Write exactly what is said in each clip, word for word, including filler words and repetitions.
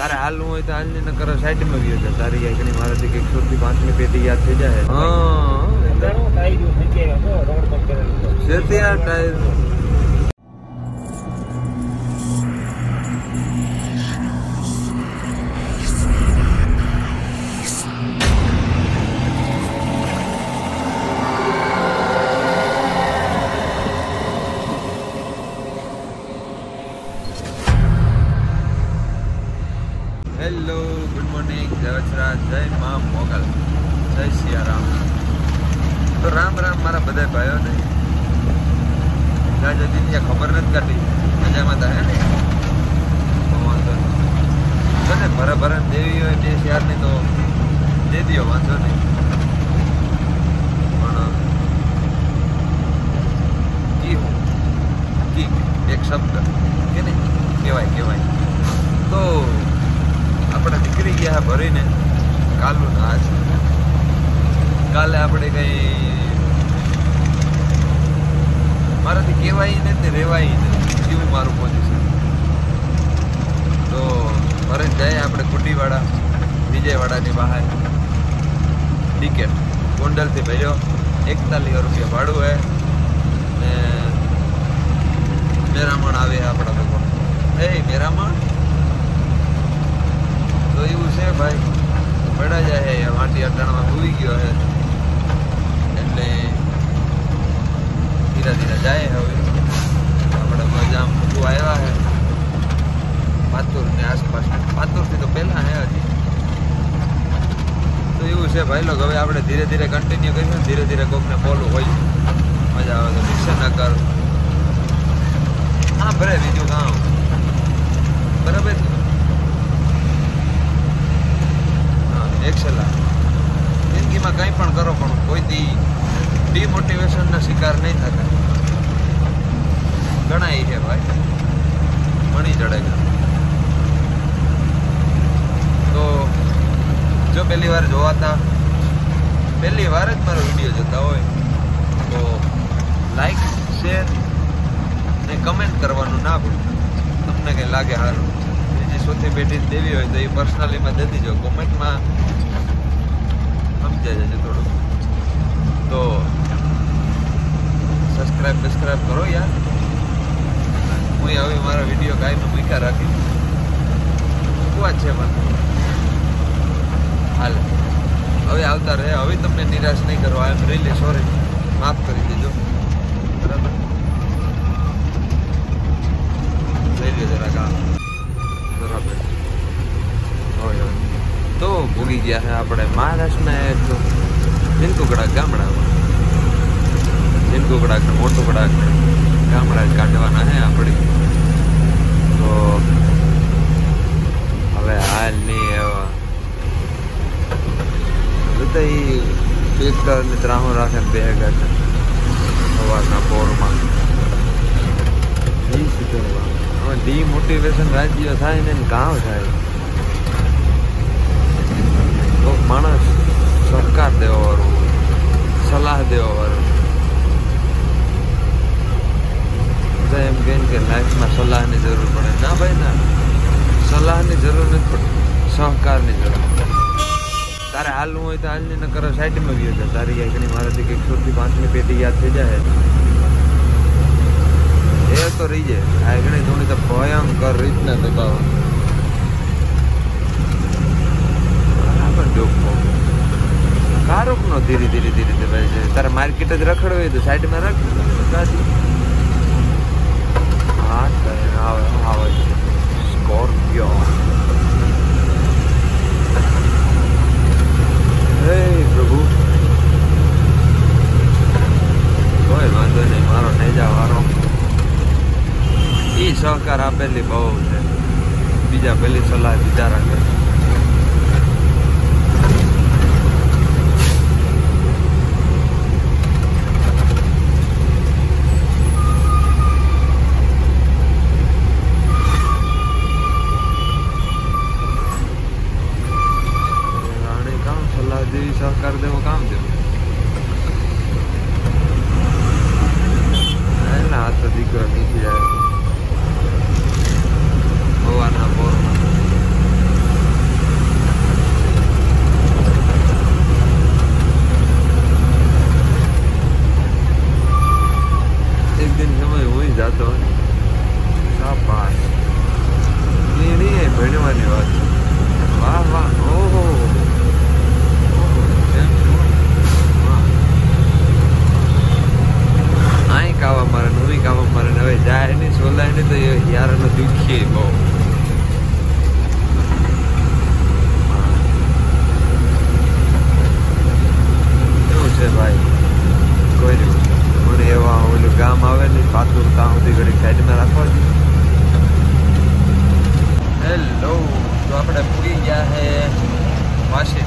तारा हाल हो तो हाल न करो साइड में भी होता तारी है कनी मारा दी के एक सौ पाँच में पेटी याद थे जाए हां दारू टाई जो है के रोड पर कर से तेरा टाई धन्यवाद। वाह वाह, ओहो आई कावा मारे नवी कावा मारे नवे जाए नहीं सोलाय नहीं तो ये यार न दुखी बहु भाई कोई नहीं ओलू गाम आवे नहीं पातू ताहुदी घड़ी साइड में रखो। हेलो तो आपने पूरी गया है वाशी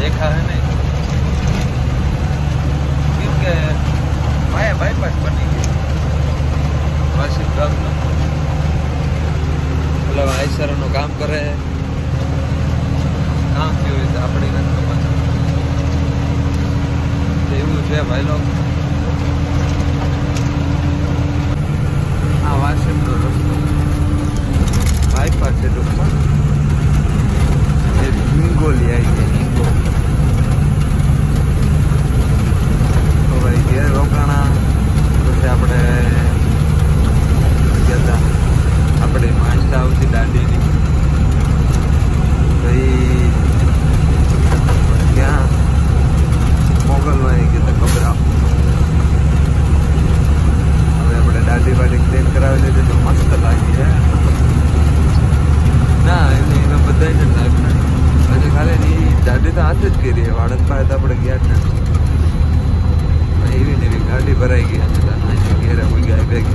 देखा है नहीं क्योंकि भाई बाईपास बनी गई वाशी गांव में मतलब आई सर नो काम करे काम क्यों अपनी खबर है भाई लोग आवाज से तो रस्तो भाई पास से रस्तो ये हिंगो लिया है हिंगो तो भाई ये रोकाना तो से अपने ज्यादा अपने मास्टर उसी दादी ने भाई क्या मोगल वाली के तो खबर आप हमें अपने दादी वाली क्लेम करा लेते तो मस्त लगी है ना इन्हें मैं बताई नहीं लगना अरे खाली नहीं दादी तो आते ज करी है वाड़न पाए तो अपने गया ना ये भी नहीं गाड़ी भराएगी आज तो आज घेरा हो गया बैग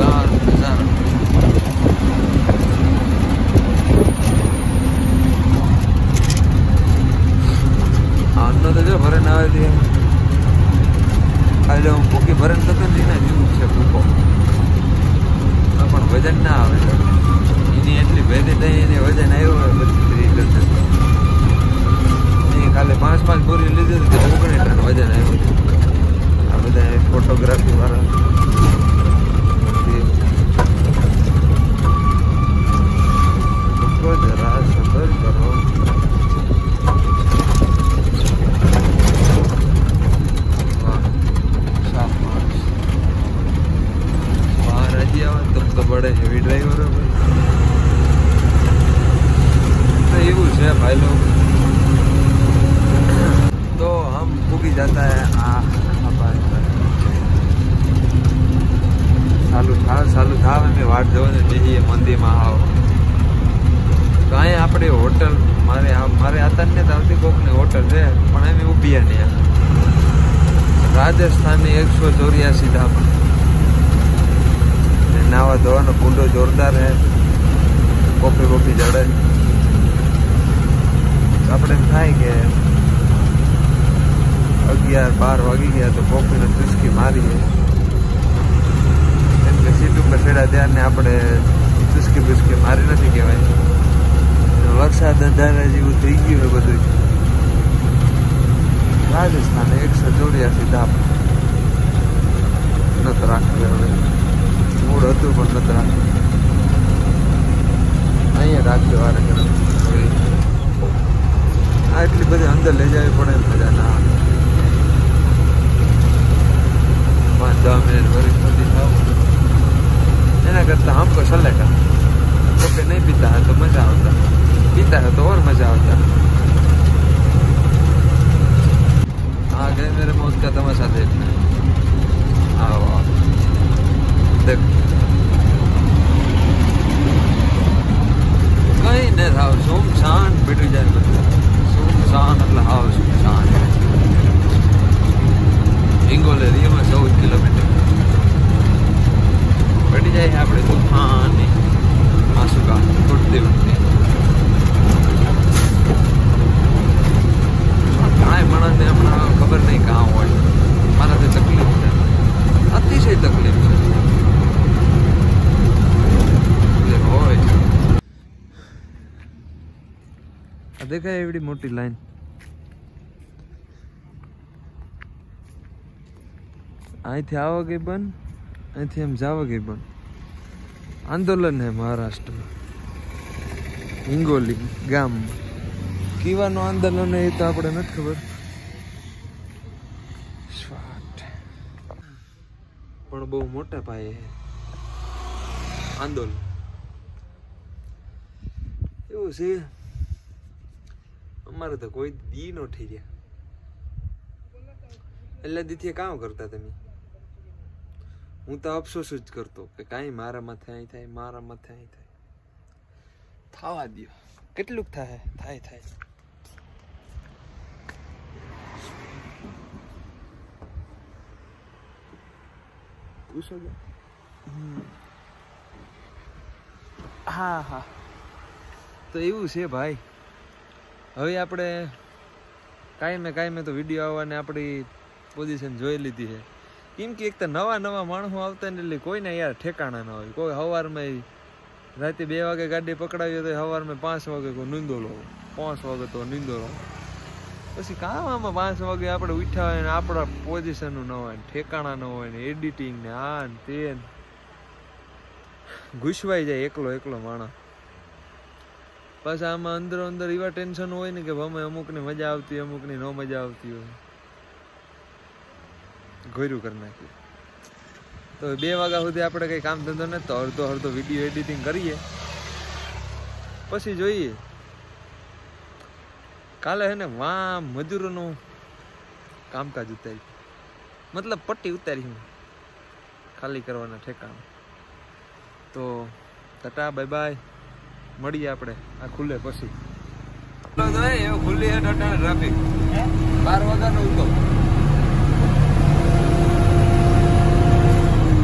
शानदार नजारा तो तो जो भरन आए थे खाली हम भूखी भरन तो नहीं ना जीवन से भूखो अपन वजन ना आवे इन्हें एटली भेदी थी इन्हें वजन आयो नहीं खाली पांच पांच बोरी लीधी तो ओगणी टन वजन आयो आ बधा फोटोग्राफी वाला राजस्थान एक सौ चौरासी धाम नवा धोवा कूडो जोरदार है कॉफी वॉफी जड़े तो अपने थाय के अगियार बार वागी गया तो कॉफी ने चुस्की मारी है सीधू बसेड़ा त्यार ने अपने चुस्की बुस्की मारी नहीं कहवाई वरसाद अंधारा जीव थी गयु बधु। राजस्थान एक सौ चौरासी धाम नत राखी हमें मूड हतुं पण नत राख्युं अहीं राख्यो वारे आ एटली बधी अंदर लई जावी पड़े मजा ना पांच दस मिनिट वरी फरती थाव एना करता हमको सलेटा कोई नहीं पीता है तो मजा आता पीता है तो और मजा आता। आ गए मेरे मौत का तमाशा देखने आओ आओ देख कहीं नहीं था सुमसान बीटी जाए मतलब सुमसान मतलब हाउ सुमसान हिंगोल एरिया में सौ किलोमीटर बीटी जाए अपने तूफान मासूका उठते उठते मणसने हमारा खबर नहीं कहाँ हो मारा तो तकलीफ है अतिशय तकलीफ है देखा एवडी मोटी लाइन अँ थे आओ गई बन अँ थे हम जाओ गई बन आंदोलन है महाराष्ट्र में हिंगोली गाम कीवा नो आंदोलन है तो आपने नहीं खबर પણ બહુ મોટા પાયે આંદોલન એવું છે। અમારે તો કોઈ દી નો થઈ રહ્યા એટલે દીથી કામ કરતા તમે। હું તો અફસોસ જ કરતો કે કાંઈ મારા માથે અહીં થાય મારા માથે અહીં થાય થવા દો કેટલુંક થાય થાય થાય। हाँ हाँ तो एवं से भाई हवे आपणे काई में काई में तो विडियो आवाने आपणी पोजिशन जोई लीधी है। केम के एक तो नवा नवा माणसो आवता ने एटले कोईने यार ठेकाणा न होय। कोई हवार में राते बे वागे गाड़ी पकड़ावी तो हवार में पांच वागे को नींदोलो पांच वागे तो नींदोलो पछी कामामां पांच वागे आपणे उठ्या होय ने आपड़ा पोजिशन न होय ठेकाणा न होय ने एडिटिंग ने आ ने ते ने घुसवाई जाय एकलो एकलो माणस। पाछा आमां अंदर अंदर एवा टेन्शन होय ने के भाई अमुक ने मजा आवती होय अमुक ने न मजा आवती होय घोर्यु कर नाख्युं। तो बे वाग्या सुधी आपणे कंई काम धंधो नथी तो अर्धो अर्धो विडियो एडिटिंग करीए पछी जोईए। काले है ने वहाँ मजूरों कामकाज उतारी मतलब पट्टी उतारी हूँ खाली करवाना ठेकाणा। तो टाटा बाय बाय मळीए आपणे आ खुले पछी। खुली है टाटा ट्राफिक बार वागा नो उतो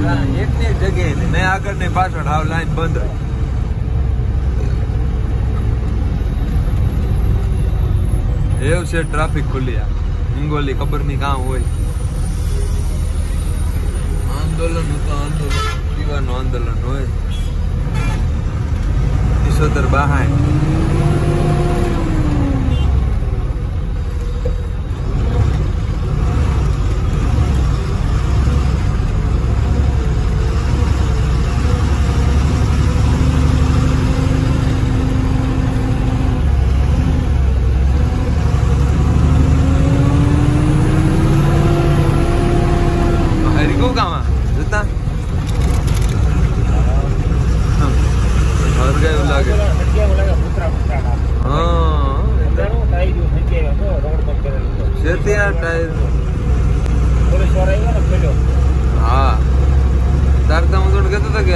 एक ने एक जगह ने आगळ ने पाछळ हाव लाइन बंद रही। एव से ट्राफिक खुली आ हिंगोली खबर नहीं कहाँ हो आंदोलन होता आंदोलन पीवा आंदोलन हो ईशोधर बहाय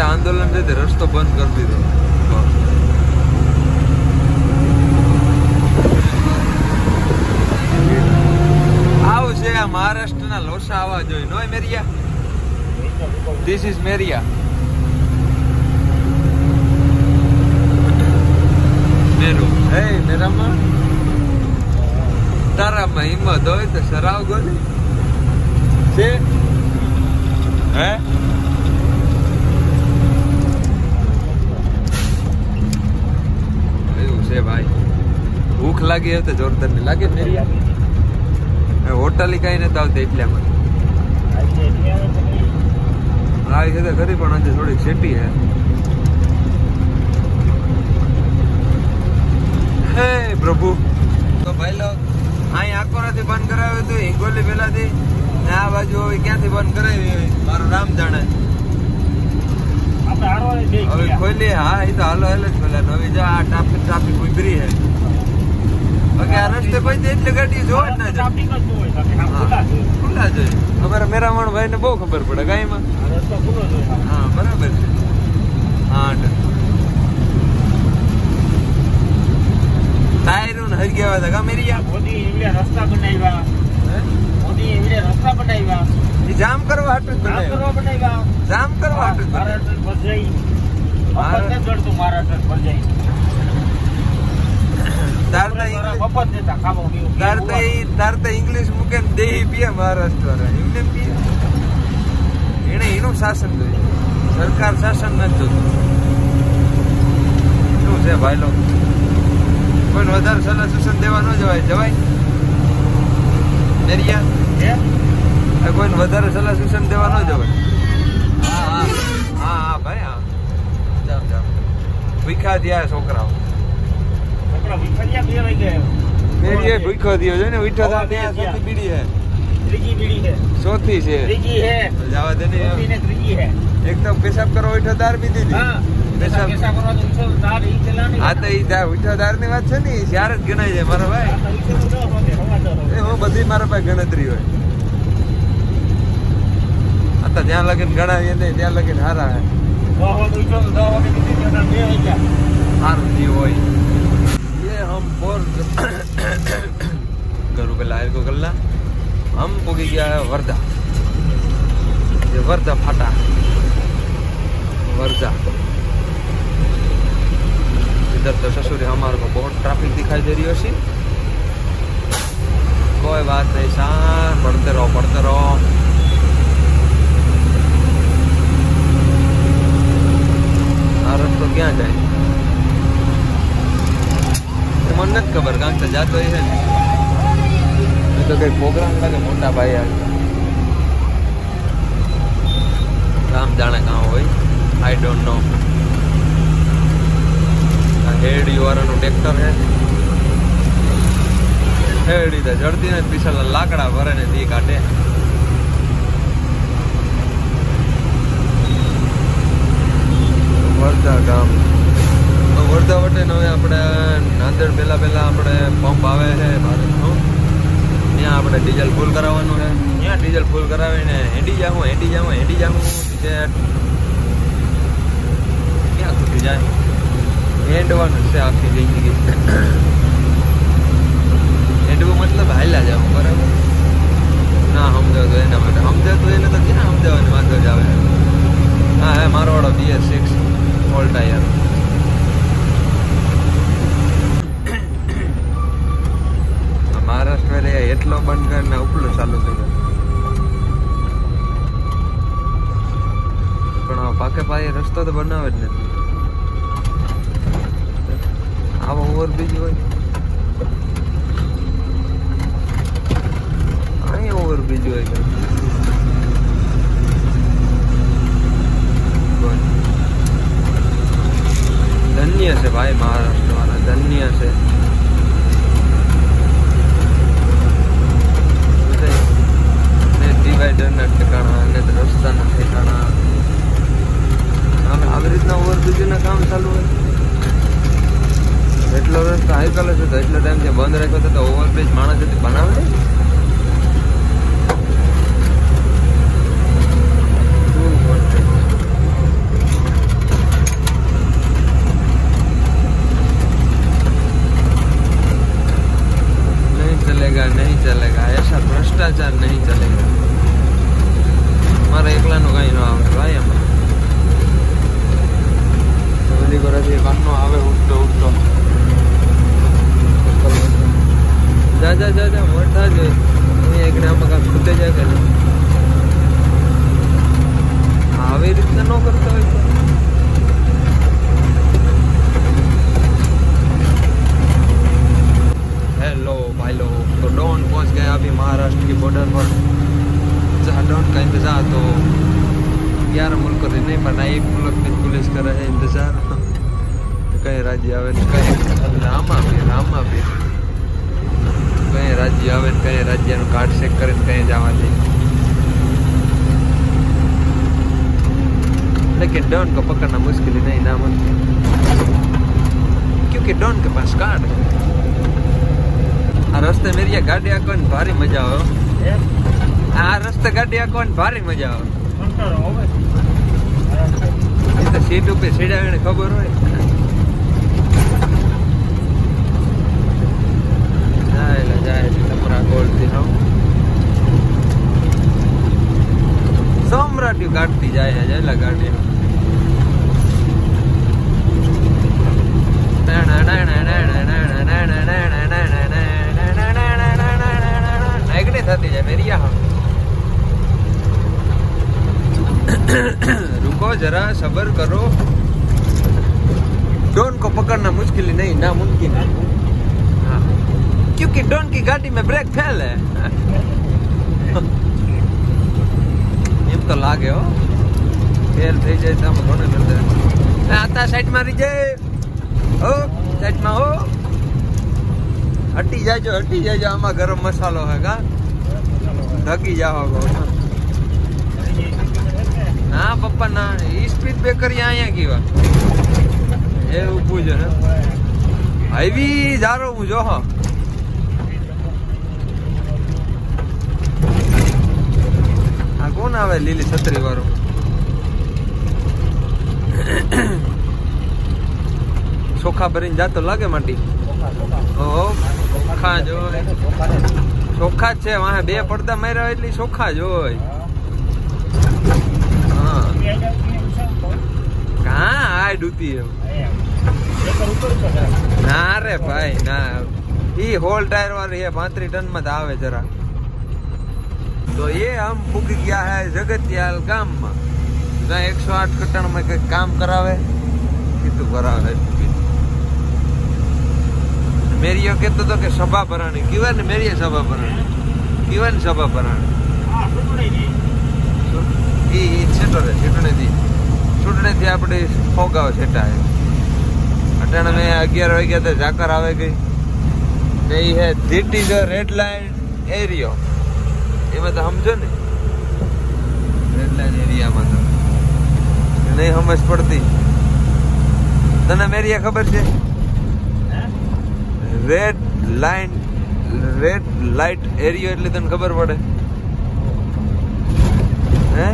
आंदोलन रे रस्तो बंद कर दी दो। महाराष्ट्र ना लोसा आवा जोई नो मेरिया दिस इज मेरिया मेरो हे मेरा मां तारा में हिम्मत होय तो सराव गोली से है भाई। भूख लगी है तो जोरदार नहीं लगे मेरी होटल ही कहीं नहीं देख लिया आई है तो खरी पण थोड़ी छेटी है। हे प्रभु तो भाई लोग आई आंखों ने बंद करावे तो हिंगोली पेला थी आ बाजू क्या बंद करावी मारो राम जाने अभी खोली। हाँ ये तो हालो हाल खोला अभी जो आ ट्राफिक ट्राफिक उभरी है ओके आ रस्ते पर इतने गाड़ी जो ना ट्राफिक में जो है खुला है खुला है खबर मेरा मन भाई ने बहुत खबर पड़े गाय में रस्ता खुलो है। हां बराबर है। हां टायरन हर गया था का मेरी या मोदी एवरे रास्ता बनाईवा है मोदी एवरे रास्ता बनाईवा जाम करवा हट बनेगा जाम करवा हट महाराष्ट्र पर जाई अपन ने जोड़ तो महाराष्ट्र पर जाई डरते वापस देता कामो डरते डरते इंग्लिश मुके दे पिया महाराष्ट्र रे इने पिया इने इनो शासन दो सरकार शासन न दो तो से भाई लोग पण વધારે શાસન દેવા ન જવાય જવાય એરિયા હે कोई વધારે સલાહ સૂચન દેવા ન જવાય। હા હા હા હા ભાઈ હા જાવ જાવ ભૂખ્યા થયા છોકરાઓ છોકરા ભૂખ્યા થયા બે વાગે મેરીએ ભૂખ્યો થયો છે ને ઉઠ્યો થા ત્યાં સતી પીડી છે त्रिजी बीड़ी है सोती से त्रिजी है जावा देने ने त्रिजी है एक तो पेशाब करो उठादार भी दी हां पेशाब पेशाब करो उठादार ही चलानी आ तो ई उठादार ની વાત છે ને શિયાર જ ગણાય છે મારા ભાઈ એ હું બધી મારા પાસે ગણતરી હોય आता ત્યાં લગન ગણાય ને ત્યાં લગન હારા છે बहुत ऊंचा तो दावा के किसी जगह नहीं है क्या हार दी होई ये हम बोर करू पे लायर को गल्ला हम पोगी गया है वर्धा ये वर्धा फाटा वर्धा इधर तो ससुर हमारे को बहुत ट्रैफिक दिखाई दे रही है सी कोई बात नहीं शान पढ़ते रहो पढ़ते रहो तो क्या जाए मन्नत खबर काम तो जाते है तो कई प्रोग्राम लगे मोटा भाई काम जाने कहाँ हो आई डोंट नो हेड युवाओं नो ट्रैक्टर है हेड इधर जड़ती ने पीछे लाकड़ा भरे ने दी काटे वर्धा गाम तो वर्धा वटे नवे अपने नांदेड़ पहला पहला अपने पंप आए है भारत नो यहाँ अपने डीजल फूल करवा है यहाँ डीजल फूल करावी ने हेडी जाऊँ हेडी जाऊँ हेडी जाऊँ क्या खुटी जाए हेडवा से आखिरी जिंदगी हेडव मतलब हाइला जाऊँ बराबर ना समझो तो एना समझे तो एने तो क्या समझा वाँधो जाए हाँ है मारो वाड़ो B S six all tyre Maharashtra में एटलो बंद कर उपलो चालू थी पाके पाए रस्तो तो बनावे ज नहीं आवो ओवरब्रिज होय आई ओवरब्रिज होय धन्य से भाई महाराष्ट्र वाला धन्य से डिवाइडर न ठिकाना ने रस्ता न ठिकाना हम આવી રીતના ઓવરબ્રિજ ના કામ ચાલુ હોય એટલો રસ્તો હાઈકલે છે તો એટલો ટાઈમ જે બંધ રાખ્યો તો ઓવરબ્રિજ માણસ જે બનાવે नहीं चलेगा ऐसा भ्रष्टाचार नहीं चलेगा मारा एकला नो कहीं ना भाई हमारे को रही वनो आवे उठतो उठतो जा जा जा जा वर्धा जो एक नाम का खुदे जा कर आवे इतना नो करता है हेलो भाई लोग तो डॉन पहुंच गया अभी महाराष्ट्र की बॉर्डर पर जहाँ डॉन का इंतज़ार तो यार मुल्क को नहीं पता एक मुल्क में पुलिस कर रहे हैं इंतज़ार कहीं राज्य आवे कहीं रामा भी रामा भी कहीं राज्य आवे कहीं राज्य कार्ड चेक करें कहीं जावा दी लेकिन डॉन को पकड़ना मुश्किल ही नहीं नामुमकिन है क्योंकि डॉन के पास कार्ड है आ रस्ते मेरी ये गाड़ी आको भारी मजा आओ आ रस्ते गाड़ी आको भारी मजा आओ तो सीट पे सीढ़ा खबर हो जाए जाए पूरा गोल दिखाओ सम्राट काटती जाए जाए गाड़ी रुको जरा सबर करो डॉन को पकड़ना मुश्किल नहीं नामुमकिन है हाँ। क्योंकि डॉन की गाड़ी में ब्रेक फेल है हम तो लागे हो फेल थी जाए तो हम कोने आता साइड मारी जाए हो साइड में हो हटी जाए हटी जाए आमा गरम मसालो है थकी जाओगे ना पप्पा ना स्पीड ब्रेकर यहाँ की वा ये ऊपर जो है हाईवे जा रहा हूँ जो हाँ आ कौन आवे लीली छतरी वालों चोखा भरी जा तो लगे माटी ओ चोखा जो चोखा छे वहाँ बे पड़ता मेरा इतनी चोखा जो हाँ कहाँ आए डूती है ना रे भाई ना ये होल टायर वाली है पांच त्रिटन में दावे जरा तो ये हम बुक किया है जगतियाल काम में जहाँ एक सौ आठ कटन में काम करावे कितु करावे मेरी यो कहते तो कि सभा भरानी किवन मेरी सभा भरानी किवन सभा भरानी ये छेटो रे छेटने थी छूटने थी आपने फोगाओ छेटा है अटन में अगियार वाग्या तो जाकर आवे गई नहीं है that is a red line area ये मत समझो ने रेड लाइन एरिया मत नहीं समझ पड़ती तने मेरी ये खबर छे red line red light area એટલે તને ખબર પડે હે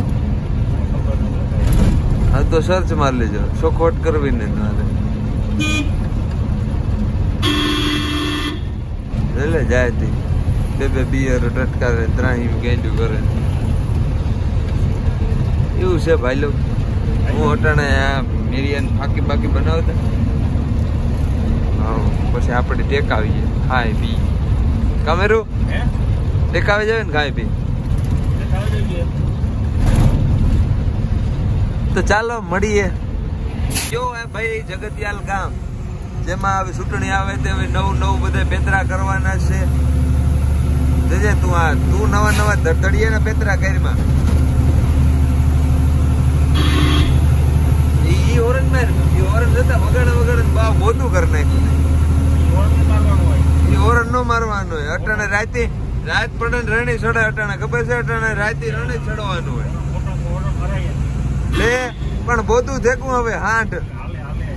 આ તો સર્ચ માર લેજો શોખોટ કરવી ને તારે લેલે જાય તી બે બે બીયર ટટકારે ત્રાહી ગેંડું કરે એવું છે ભાઈ લો હું હટાણે આ મેરિયન ફાકી બાકી બનાવતા પછી આપણે ટેક આવીએ ખાઈ પી કમેરો હે ટેક આવી જાય ને ખાઈ પી ટેક આવી જાય તો ચાલો મળીએ કયો હે ભાઈ જગતિયાલ ગામ જેમાં હવે સુટણી આવે તે હવે નવ નવ બધે પેતરા કરવાના છે જજે તું આ તું નવા નવા ધડધડીએ ને પેતરા કરીમાં ઈ ઓરન મેર ઈ ઓરન જતા વગાડ વગાડ બા બોધું કર નાખ્યું ओरनो मारवानो है अटाणे राती रात पड़न रणी छोड़े अटाणे खबर छे अटाणे राती रणी छड़वानो है ले पण बोधु देखू હવે હાંડ હાલે હાલે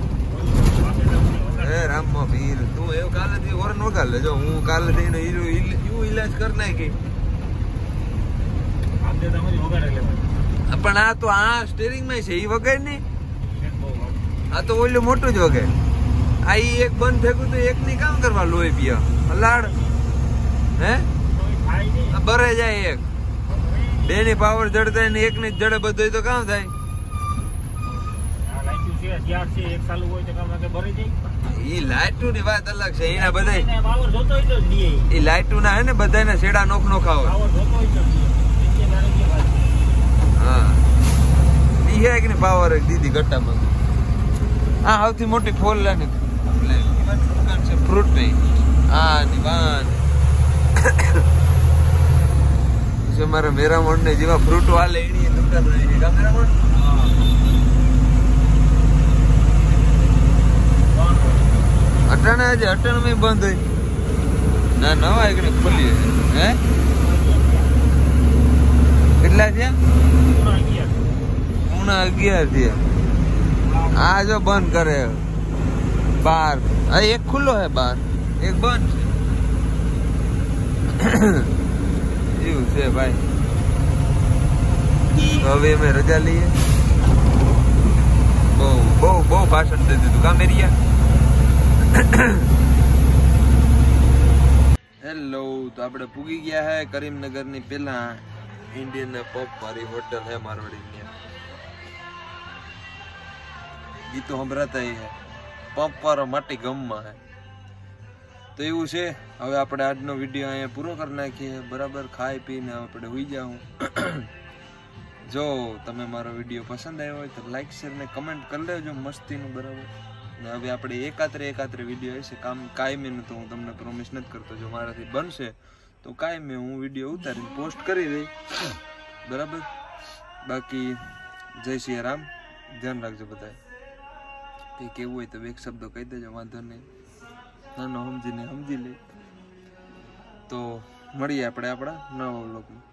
એ રામમો વીર તું એવ કાલે થી ઓરન વગાડ લેજો હું કાલે થી ને ઈરો ઈયો ઈલાજ કર નાખી આતે તમારી વગાડે લે પણ આ તો આ સ્ટીરિંગ માં છે ઈ વગાડ ની આ તો ઓલું મોટું જ વગાડ आई एक बंद फेंकू तो एक नहीं काम करवा लोहे पिया अलाड़ है बरे जाए एक बेनी पावर जड़ता है एक नहीं जड़े बदोई तो काम थाय ये लाइटू नी बात अलग छे एना बधाई पावर जोतो ही तो दिए ये लाइटू ना है ने बधाई ने सेड़ा नोख नोखा हो पावर जोतो ही तो दिए हां दी है कि पावर दीदी गट्टा में हां हवती मोटी फोल लाने फ्रूट नहीं आ निवान जो मारा मेरा मन ने जीवा फ्रूट वाले ही नहीं दुकान रही है का मेरा मन अटन आज अटन में बंद है ना नवा एक ने खुली है हैं कितना दिया उनग्यारह दिया आज जो बंद करे बार अरे एक खुलो है बार एक बंद से भाई अभी मैं रजा ली है बहु बहु बहु भाषण दे दी दुकान मेरी है हेलो तो आप पूगी गया है करीमनगर नी पेला इंडियन पॉप वाली होटल है मारवाड़ी में ये तो हम रहता ही है पंप पर माटी गम में है तो एवं से हमें आप आज विडियो अँ पूरा कर नाखी बराबर खाई पी ने आप हुई जाऊँ जो तब मारो विडियो पसंद आया हो तो लाइक शेर ने कमेंट कर लेजो मस्ती बराबर ने हमें आप एकात्र एकात्र विडियो ऐसे काम कायमी तो हूँ तमने प्रोमिस नहीं करते जो मारा बन से तो कायमी हूँ विडियो उतारी पोस्ट कर रही बराबर बाकी जय श्री राम ध्यान रखो बताए कहीं कहू तो एक शब्द कही देजो वांधो नहीं ना समझी ने समझी ले तो मळीए आपणे आपड़ा नवा व्लॉग में।